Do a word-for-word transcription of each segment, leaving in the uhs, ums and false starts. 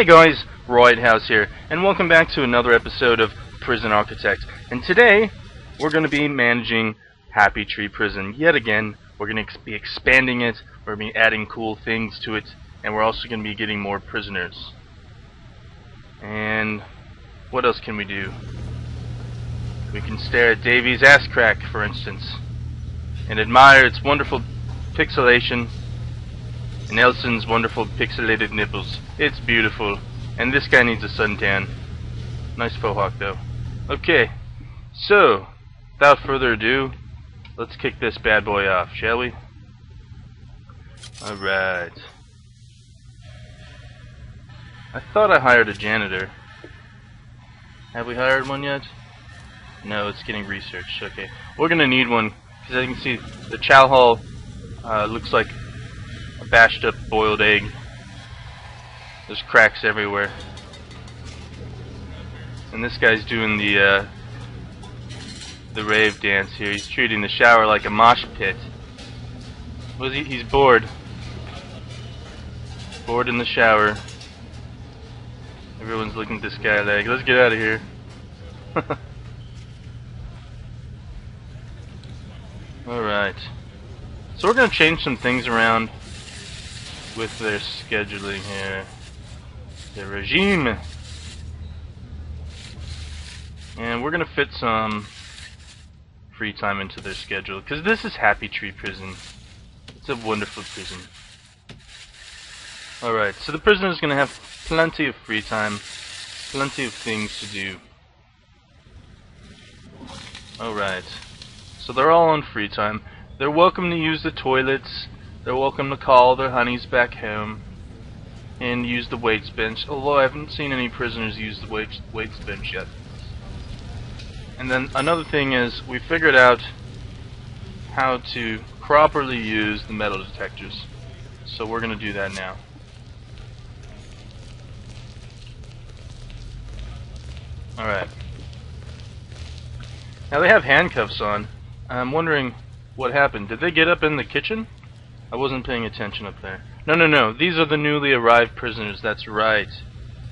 Hey guys, RiotHouse here, and welcome back to another episode of Prison Architect. And today, we're going to be managing Happy Tree Prison yet again. We're going to be expanding it, we're going to be adding cool things to it, and we're also going to be getting more prisoners. And what else can we do? We can stare at Davy's ass crack, for instance, and admire its wonderful pixelation and Elson's wonderful pixelated nipples. It's beautiful. And this guy needs a suntan. Nice faux hawk though. Okay, so without further ado, let's kick this bad boy off, shall we? Alright. I thought I hired a janitor. Have we hired one yet? No, it's getting researched. Okay. We're gonna need one, because I can see the chow hall uh, looks like a bashed up boiled egg. There's cracks everywhere. And this guy's doing the uh, the rave dance here. He's treating the shower like a mosh pit. Was he? He's bored. Bored in the shower. Everyone's looking at this guy like, let's get out of here. Alright. So we're gonna change some things around with their scheduling here, the regime, and we're gonna fit some free time into their schedule, because this is Happy Tree Prison. It's a wonderful prison. Alright, so the prisoner's gonna have plenty of free time, plenty of things to do. Alright, so they're all on free time. They're welcome to use the toilets. They're welcome to call their honeys back home and use the weights bench, although I haven't seen any prisoners use the weights, weights bench yet. And then another thing is, we figured out how to properly use the metal detectors, so we're going to do that now. Alright. Now they have handcuffs on. I'm wondering what happened. Did they get up in the kitchen? I wasn't paying attention up there. No, no, no. These are the newly arrived prisoners. That's right.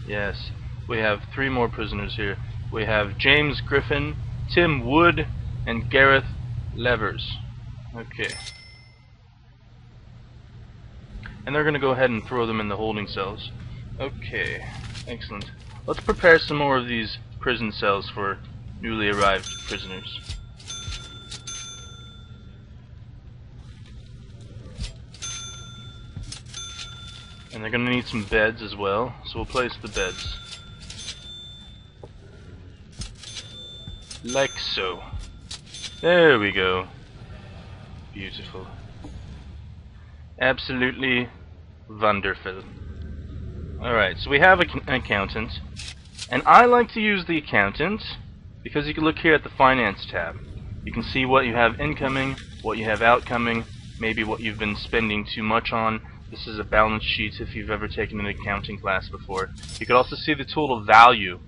Yes. We have three more prisoners here. We have James Griffin, Tim Wood, and Gareth Levers. Okay. And they're going to go ahead and throw them in the holding cells. Okay. Excellent. Let's prepare some more of these prison cells for newly arrived prisoners. And they're going to need some beds as well, so we'll place the beds. Like so. There we go. Beautiful. Absolutely wonderful. Alright, so we have an accountant. And I like to use the accountant because you can look here at the finance tab. You can see what you have incoming, what you have outgoing, maybe what you've been spending too much on. This is a balance sheet if you've ever taken an accounting class before. You can also see the total value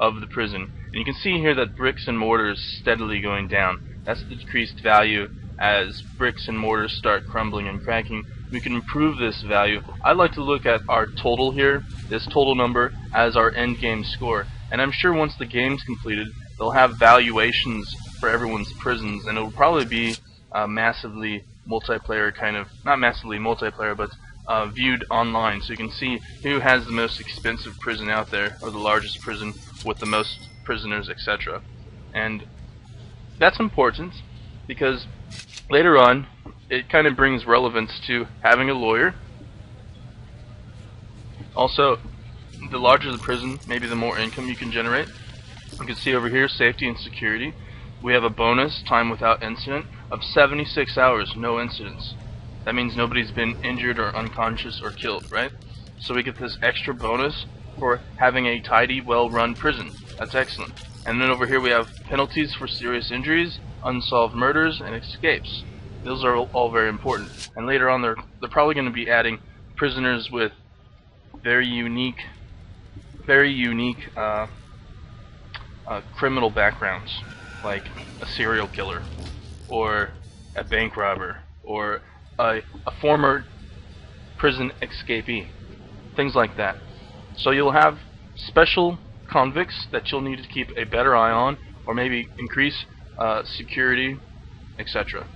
of the prison. And you can see here that bricks and mortar is steadily going down. That's the decreased value as bricks and mortar start crumbling and cracking. We can improve this value. I like to look at our total here, this total number, as our end game score. And I'm sure once the game's completed, they'll have valuations for everyone's prisons, and it'll probably be uh, massively multiplayer kind of, not massively multiplayer, but uh, viewed online, so you can see who has the most expensive prison out there, or the largest prison with the most prisoners, et cetera. And that's important because later on it kind of brings relevance to having a lawyer. Also, the larger the prison, maybe the more income you can generate. You can see over here, safety and security. We have a bonus, time without incident, of seventy-six hours, no incidents. That means nobody's been injured or unconscious or killed, right? So we get this extra bonus for having a tidy, well-run prison. That's excellent. And then over here we have penalties for serious injuries, unsolved murders, and escapes. Those are all very important. And later on they're, they're probably going to be adding prisoners with very unique, very unique uh, uh, criminal backgrounds, like a serial killer, or a bank robber, or a, a former prison escapee, things like that. So you'll have special convicts that you'll need to keep a better eye on, or maybe increase uh, security, et cetera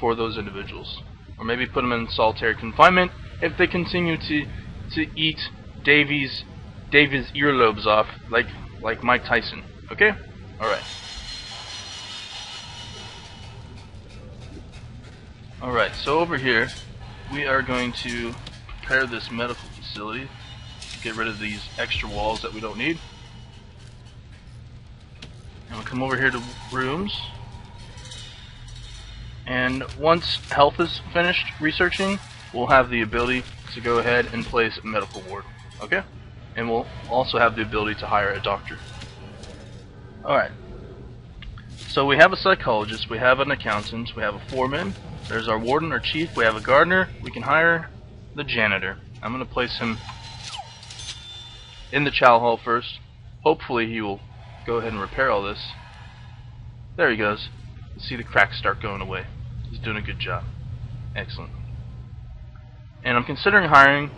for those individuals. Or maybe put them in solitary confinement if they continue to to eat Davy's Davy's earlobes off like like Mike Tyson. Okay? Alright. Alright, so over here we are going to prepare this medical facility. Get rid of these extra walls that we don't need. And we'll come over here to rooms. And once health is finished researching, we'll have the ability to go ahead and place a medical ward. Okay? And we'll also have the ability to hire a doctor. Alright. So we have a psychologist, we have an accountant, we have a foreman, there's our warden or chief, we have a gardener, we can hire the janitor. I'm going to place him in the chow hall first. Hopefully he will go ahead and repair all this. There he goes. See the cracks start going away. He's doing a good job. Excellent. And I'm considering hiring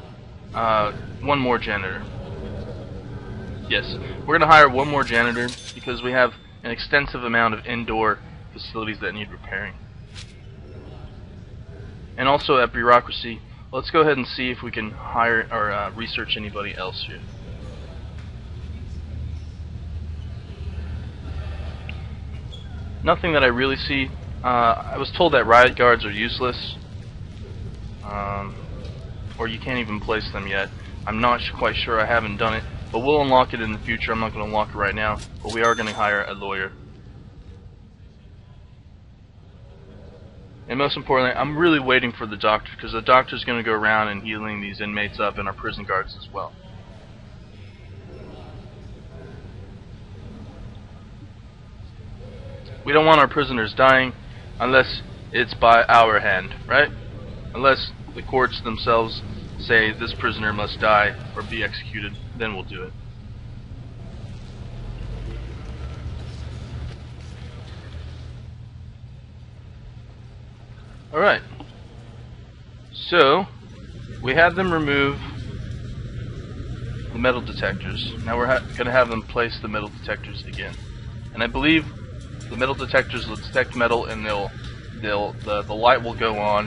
uh, one more janitor. Yes, we're going to hire one more janitor because we have an extensive amount of indoor facilities that need repairing. And also at bureaucracy, let's go ahead and see if we can hire or uh, research anybody else here. Nothing that I really see. Uh, I was told that riot guards are useless, um, or you can't even place them yet. I'm not quite sure. I haven't done it, but we'll unlock it in the future. I'm not going to unlock it right now, but we are going to hire a lawyer. And most importantly, I'm really waiting for the doctor, because the doctor's going to go around and healing these inmates up, and our prison guards as well. We don't want our prisoners dying unless it's by our hand, right? Unless the courts themselves say this prisoner must die or be executed, then we'll do it. Alright. So, we had them remove the metal detectors. Now we're ha going to have them place the metal detectors again. And I believe the metal detectors will detect metal, and they'll, they'll, the, the light will go on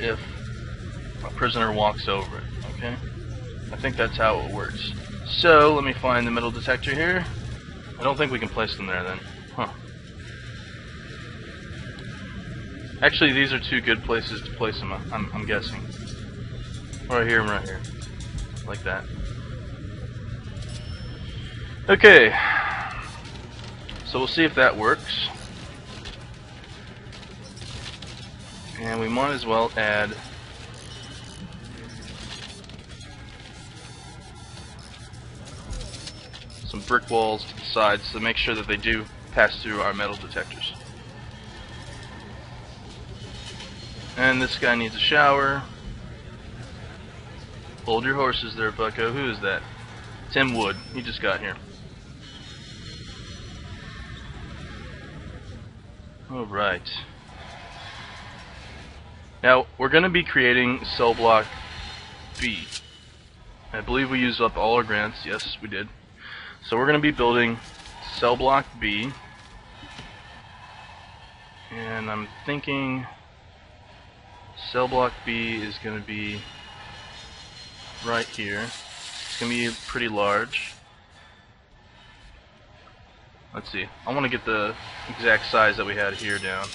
if a prisoner walks over it, okay? I think that's how it works. So, let me find the metal detector here. I don't think we can place them there then. Huh. Actually, these are two good places to place them, I'm, I'm guessing. Right here and right here. Like that. Okay. So we'll see if that works. And we might as well add some brick walls to the sides to make sure that they do pass through our metal detectors. And this guy needs a shower. Hold your horses there, bucko. Who is that? Tim Wood. He just got here. Alright. Now, we're going to be creating cell block B. I believe we used up all our grants. Yes, we did. So we're going to be building cell block B. And I'm thinking cell block B is going to be right here. It's going to be pretty large. Let's see. I want to get the exact size that we had here down.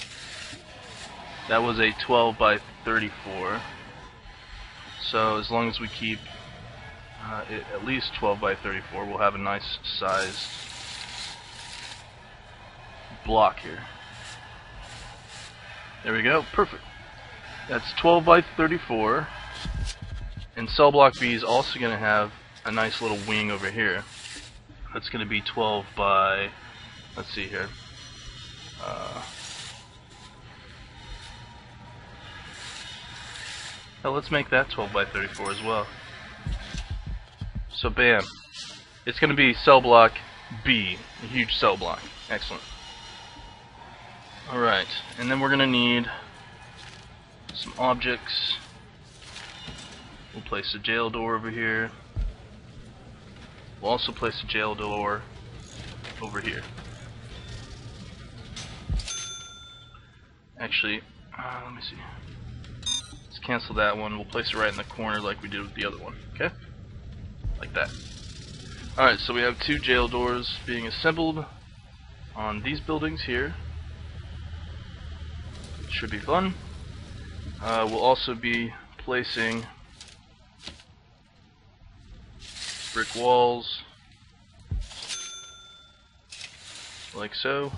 That was a twelve by thirty-four. So as long as we keep uh, it at least twelve by thirty-four, we'll have a nice size block here. There we go. Perfect. That's twelve by thirty-four. And cell block B is also going to have a nice little wing over here. That's going to be twelve by... Let's see here. Uh, now let's make that twelve by thirty-four as well. So bam. It's going to be cell block B. A huge cell block. Excellent. Alright. And then we're going to need some objects. We'll place a jail door over here. We'll also place a jail door over here. Actually, uh, let me see. Let's cancel that one. We'll place it right in the corner like we did with the other one. Okay? Like that. Alright, so we have two jail doors being assembled on these buildings here. It should be fun. Uh, we'll also be placing brick walls like so.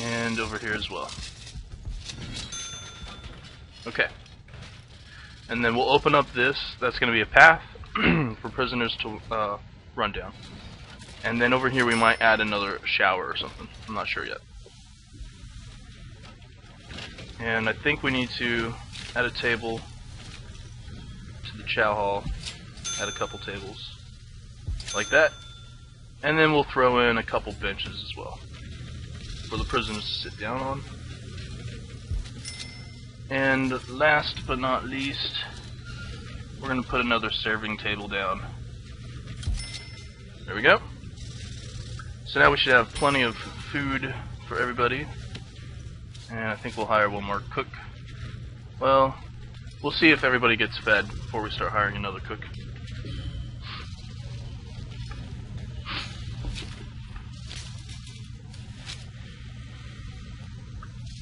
And over here as well. Okay. And then we'll open up this. That's going to be a path for prisoners to uh, run down. And then over here we might add another shower or something. I'm not sure yet. And I think we need to add a table to the chow hall. Add a couple tables. Like that. And then we'll throw in a couple benches as well, for the prisoners to sit down on. And last but not least, we're going to put another serving table down. There we go. So now we should have plenty of food for everybody. And I think we'll hire one more cook. Well, we'll see if everybody gets fed before we start hiring another cook.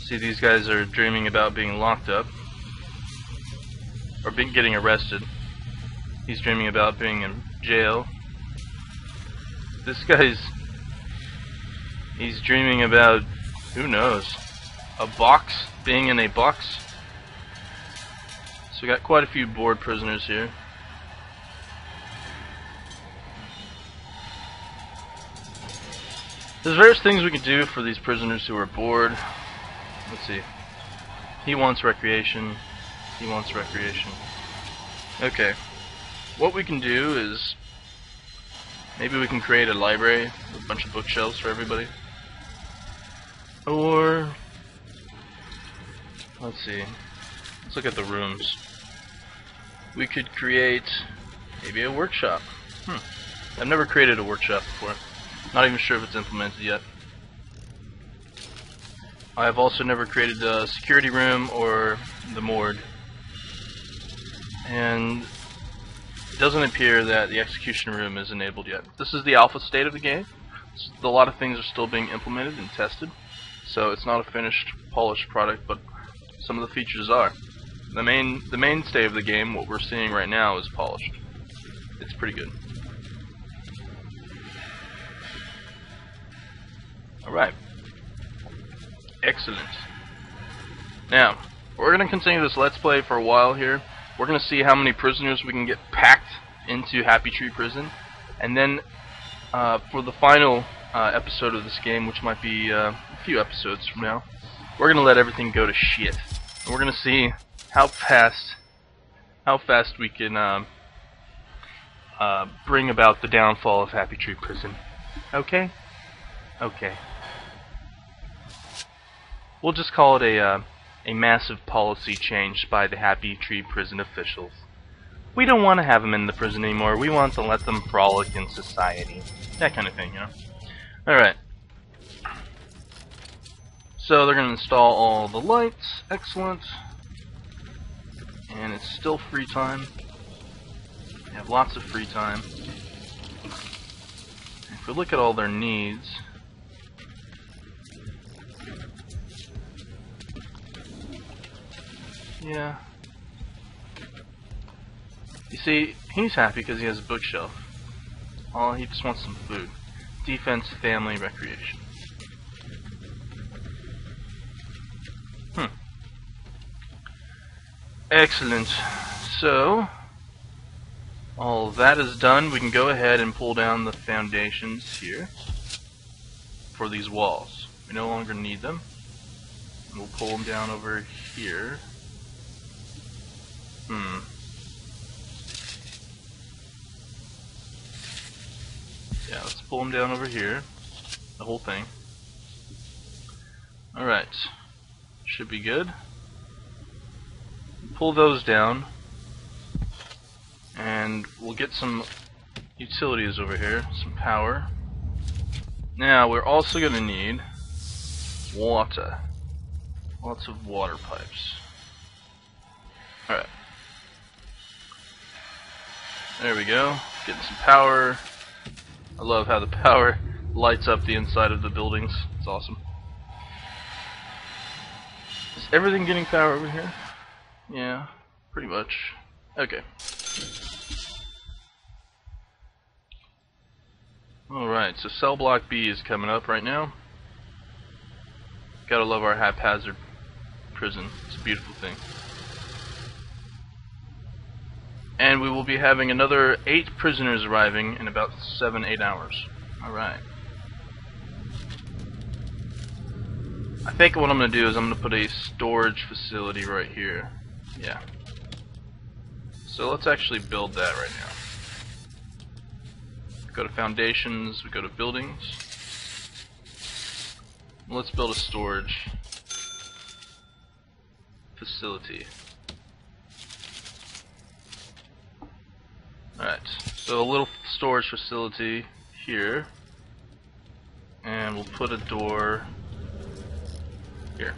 See, these guys are dreaming about being locked up, or being getting arrested. He's dreaming about being in jail. This guy's, he's dreaming about, who knows, a box, being in a box. So we got quite a few bored prisoners here. There's various things we can do for these prisoners who are bored. Let's see. He wants recreation. He wants recreation. Okay. What we can do is maybe we can create a library with a bunch of bookshelves for everybody. Or let's see. Let's look at the rooms. We could create maybe a workshop. Hmm. I've never created a workshop before. Not even sure if it's implemented yet. I've also never created the security room or the morgue, and it doesn't appear that the execution room is enabled yet. This is the alpha state of the game. A lot of things are still being implemented and tested, so it's not a finished, polished product, but some of the features are. The main, the mainstay of the game, what we're seeing right now, is polished. It's pretty good. Alright. Excellent. Now, we're going to continue this Let's Play for a while here. We're going to see how many prisoners we can get packed into Happy Tree Prison. And then, uh, for the final uh, episode of this game, which might be uh, a few episodes from now, we're going to let everything go to shit. And we're going to see how fast, how fast we can um, uh, bring about the downfall of Happy Tree Prison. Okay? Okay. We'll just call it a, uh, a massive policy change by the Happy Tree Prison officials. We don't want to have them in the prison anymore. We want to let them frolic in society. That kind of thing, you know? Alright. So they're going to install all the lights. Excellent. And it's still free time. They have lots of free time. If we look at all their needs, yeah. You see, he's happy because he has a bookshelf. Oh, he just wants some food. Defense, family, recreation. Hmm. Excellent. So, all that is done. We can go ahead and pull down the foundations here for these walls. We no longer need them. We'll pull them down over here. Hmm. Yeah, let's pull them down over here. The whole thing. Alright. Should be good. Pull those down. and we'll get some utilities over here, some power. Now we're also going to need water. Lots of water pipes. Alright. There we go. Getting some power. I love how the power lights up the inside of the buildings. It's awesome. Is everything getting power over here? Yeah, pretty much. Okay. Alright, so cell block B is coming up right now. Gotta love our haphazard prison. It's a beautiful thing. And we will be having another eight prisoners arriving in about seven, eight hours. Alright. I think what I'm gonna do is I'm gonna put a storage facility right here. Yeah. So let's actually build that right now. Go to foundations, we go to buildings. Let's build a storage facility. Alright, so a little storage facility here, and we'll put a door here,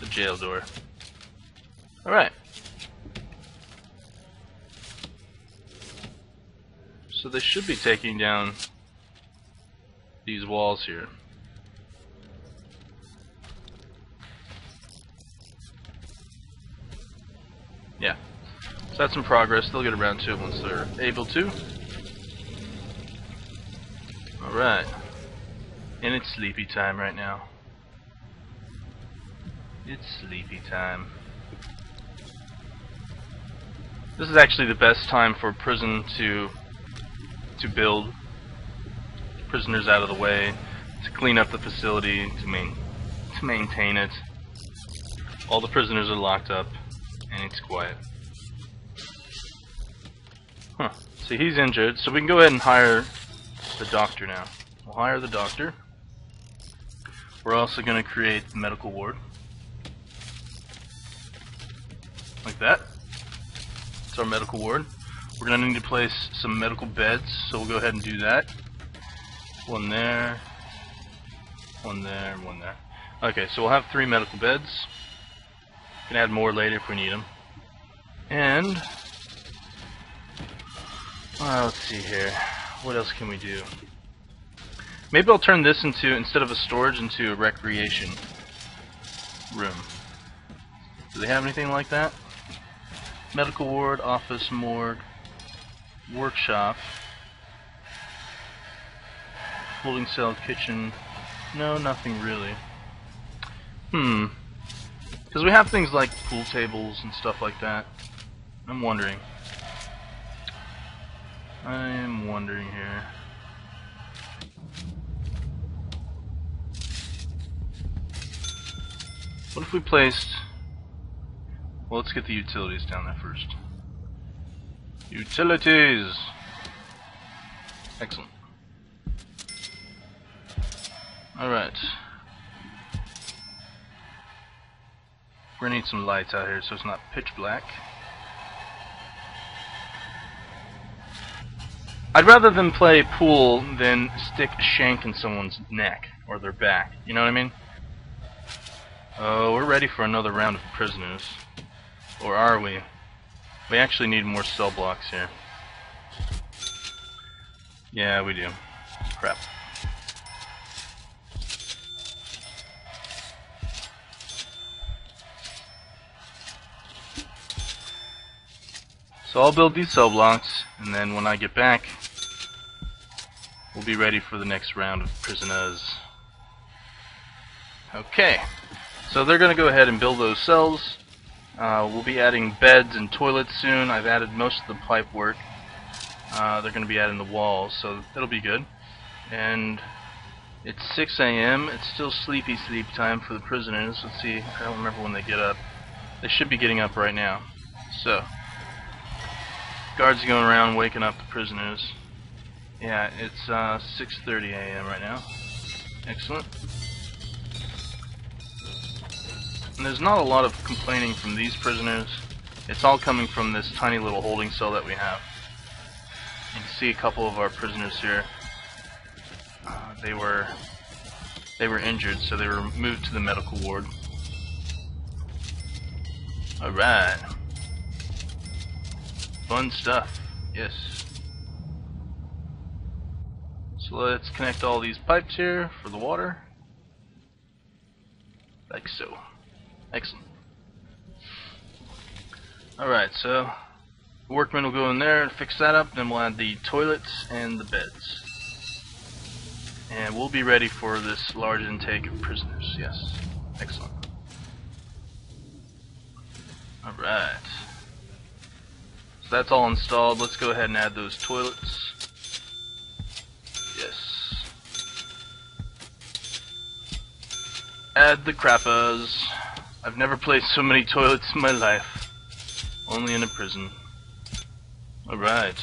the jail door. Alright, so they should be taking down these walls here. Yeah, so that's in progress. They'll get around to it once they're able to. Alright, and it's sleepy time right now. It's sleepy time. This is actually the best time for a prison to to build. Prisoners out of the way, to clean up the facility, to main to maintain it. All the prisoners are locked up. And it's quiet. Huh. So he's injured. So we can go ahead and hire the doctor now. We'll hire the doctor. We're also going to create the medical ward. Like that. It's our medical ward. We're going to need to place some medical beds. So we'll go ahead and do that. One there. One there. One there. Okay, so we'll have three medical beds. Can add more later if we need them. And well, let's see here. What else can we do? Maybe I'll turn this into, instead of a storage, into a recreation room. Do they have anything like that? Medical ward, office, morgue, workshop, holding cell, kitchen. No, nothing really. Hmm. Because we have things like pool tables and stuff like that. I'm wondering. I'm wondering here. What if we placed... Well, let's get the utilities down there first. Utilities! Excellent. Alright. We're gonna need some lights out here so it's not pitch black. I'd rather them play pool than stick a shank in someone's neck or their back. You know what I mean? Oh, we're ready for another round of prisoners. Or are we? We actually need more cell blocks here. Yeah, we do. Crap. So I'll build these cell blocks, and then when I get back, we'll be ready for the next round of prisoners. Okay, so they're going to go ahead and build those cells. Uh, we'll be adding beds and toilets soon. I've added most of the pipe work. Uh, they're going to be adding the walls, so that'll be good. And it's six A M It's still sleepy sleep time for the prisoners. Let's see, I don't remember when they get up. They should be getting up right now. So. Guards going around waking up the prisoners. Yeah, it's uh, six thirty A M right now. Excellent. And there's not a lot of complaining from these prisoners. It's all coming from this tiny little holding cell that we have. You can see a couple of our prisoners here. Uh, they were they were injured, so they were moved to the medical ward. Alright. Fun stuff. Yes. So let's connect all these pipes here for the water. Like so. Excellent. Alright, so the workmen will go in there and fix that up, then we'll add the toilets and the beds. And we'll be ready for this large intake of prisoners. Yes. Excellent. Alright. So that's all installed. Let's go ahead and add those toilets. Yes. Add the crappas. I've never placed so many toilets in my life. Only in a prison. Alright.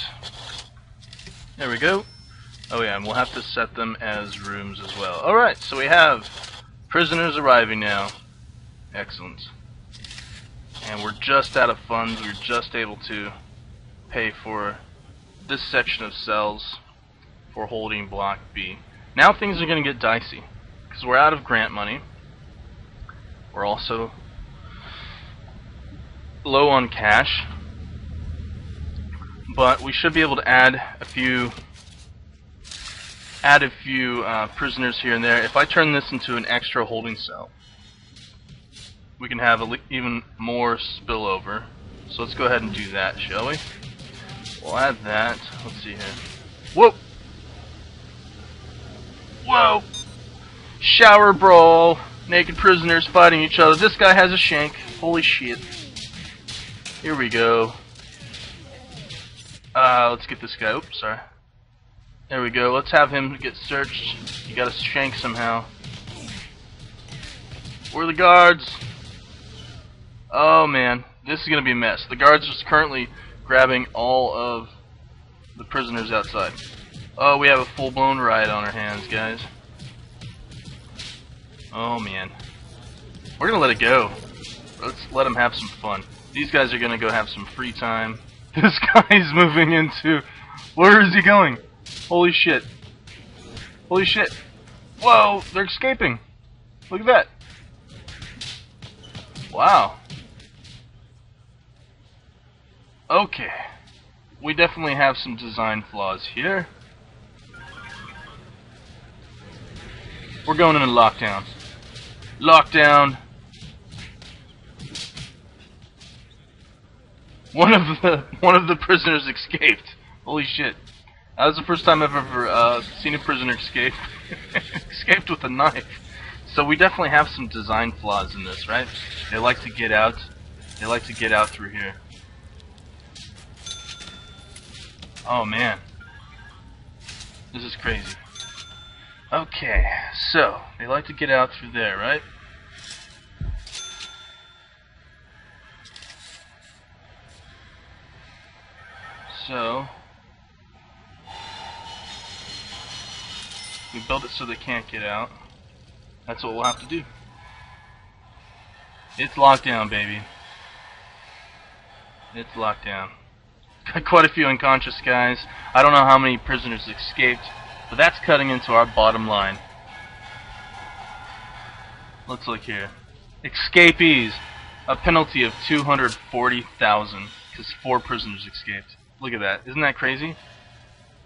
There we go. Oh yeah, and we'll have to set them as rooms as well. Alright, so we have prisoners arriving now. Excellent. And we're just out of funds. We're just able to pay for this section of cells for holding block B. Now things are going to get dicey because we're out of grant money. We're also low on cash, but we should be able to add a few add a few uh, prisoners here and there. If I turn this into an extra holding cell, we can have a even more spillover. So let's go ahead and do that, shall we? We'll add that. Let's see here. Whoa! Whoa! Shower brawl! Naked prisoners fighting each other. This guy has a shank. Holy shit. Here we go. Uh, let's get this guy. Oops, sorry. There we go. Let's have him get searched. You gotta shank somehow. Where are the guards? Oh man, this is gonna be a mess. The guards are currently grabbing all of the prisoners outside. Oh, we have a full-blown riot on our hands, guys. Oh man, we're gonna let it go. Let's let them have some fun. These guys are gonna go have some free time. This guy's moving into. Where is he going? Holy shit! Holy shit! Whoa, they're escaping. Look at that. Wow. Okay, we definitely have some design flaws here. We're going into lockdown. Lockdown. One of the one of the prisoners escaped. Holy shit! That was the first time I've ever uh, seen a prisoner escape. Escaped with a knife. So we definitely have some design flaws in this, right? They like to get out. They like to get out through here. Oh man, this is crazy. Okay, so they like to get out through there, right? So we build it so they can't get out. That's what we'll have to do. It's lockdown, baby. It's lockdown. Quite a few unconscious guys. I don't know how many prisoners escaped, but that's cutting into our bottom line. Let's look here. Escapees. A penalty of two hundred forty thousand because four prisoners escaped. Look at that. Isn't that crazy?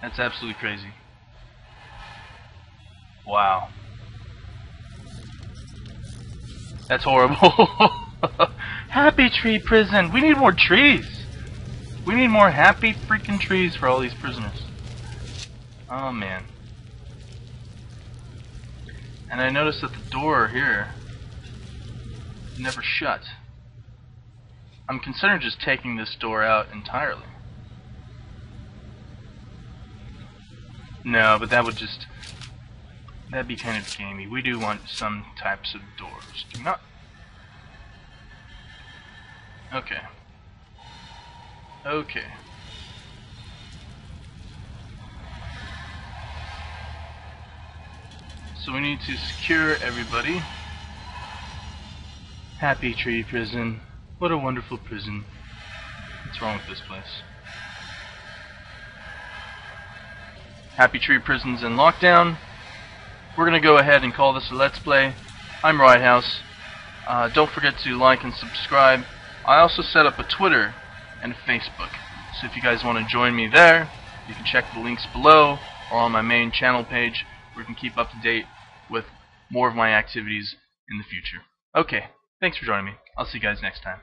That's absolutely crazy. Wow. That's horrible. Happy Tree Prison. We need more trees. We need more happy freaking trees for all these prisoners. Oh man. And I noticed that the door here never shut. I'm considering just taking this door out entirely. No, but that would just, that'd be kind of gamey. We do want some types of doors. Do not. Okay. Okay. So we need to secure everybody. Happy Tree Prison. What a wonderful prison. What's wrong with this place? Happy Tree Prison's in lockdown. We're going to go ahead and call this a Let's Play. I'm RiotHouse. Uh, don't forget to like and subscribe. I also set up a Twitter and a Facebook. So if you guys want to join me there, you can check the links below or on my main channel page where you can keep up to date with more of my activities in the future. Okay, thanks for joining me. I'll see you guys next time.